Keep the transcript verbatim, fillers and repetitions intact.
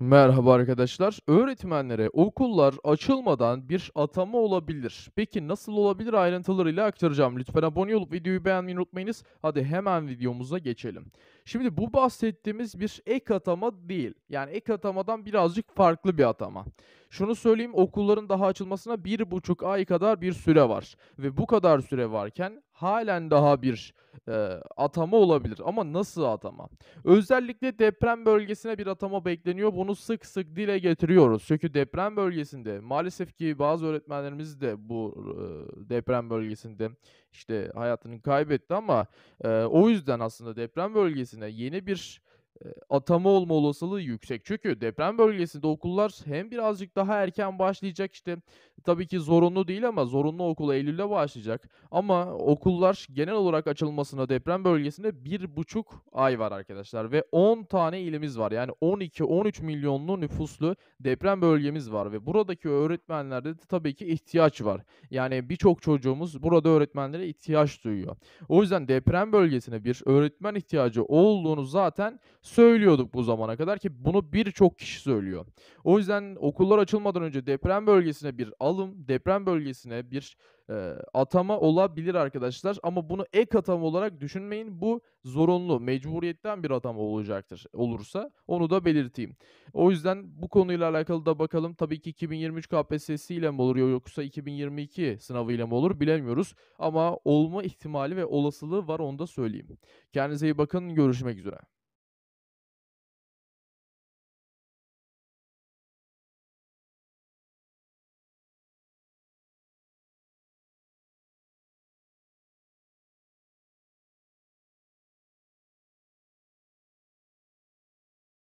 Merhaba arkadaşlar. Öğretmenlere okullar açılmadan bir atama olabilir. Peki nasıl olabilir ayrıntılarıyla aktaracağım. Lütfen abone olup videoyu beğenmeyi unutmayınız. Hadi hemen videomuza geçelim. Şimdi bu bahsettiğimiz bir ek atama değil. Yani ek atamadan birazcık farklı bir atama. Şunu söyleyeyim, okulların daha açılmasına bir buçuk ay kadar bir süre var. Ve bu kadar süre varken halen daha bir e, atama olabilir. Ama nasıl atama? Özellikle deprem bölgesine bir atama bekleniyor. Bunu sık sık dile getiriyoruz. Çünkü deprem bölgesinde maalesef ki bazı öğretmenlerimiz de bu e, deprem bölgesinde işte hayatını kaybetti ama e, o yüzden aslında deprem bölgesine yeni bir atama olma olasılığı yüksek. Çünkü deprem bölgesinde okullar hem birazcık daha erken başlayacak, işte tabii ki zorunlu değil ama zorunlu okula Eylül'de başlayacak. Ama okullar genel olarak açılmasına deprem bölgesinde bir buçuk ay var arkadaşlar ve on tane ilimiz var. Yani on iki on üç milyonlu nüfuslu deprem bölgemiz var ve buradaki öğretmenlerde de tabii ki ihtiyaç var. Yani birçok çocuğumuz burada öğretmenlere ihtiyaç duyuyor. O yüzden deprem bölgesine bir öğretmen ihtiyacı olduğunu zaten söylüyorduk bu zamana kadar ki bunu birçok kişi söylüyor. O yüzden okullar açılmadan önce deprem bölgesine bir alım, deprem bölgesine bir e, atama olabilir arkadaşlar. Ama bunu ek atama olarak düşünmeyin. Bu zorunlu, mecburiyetten bir atama olacaktır. Olursa onu da belirteyim. O yüzden bu konuyla alakalı da bakalım. Tabii ki iki bin yirmi üç K P S S ile mi olur yoksa iki bin yirmi iki sınavı ile mi olur bilemiyoruz. Ama olma ihtimali ve olasılığı var, onu da söyleyeyim. Kendinize iyi bakın. Görüşmek üzere.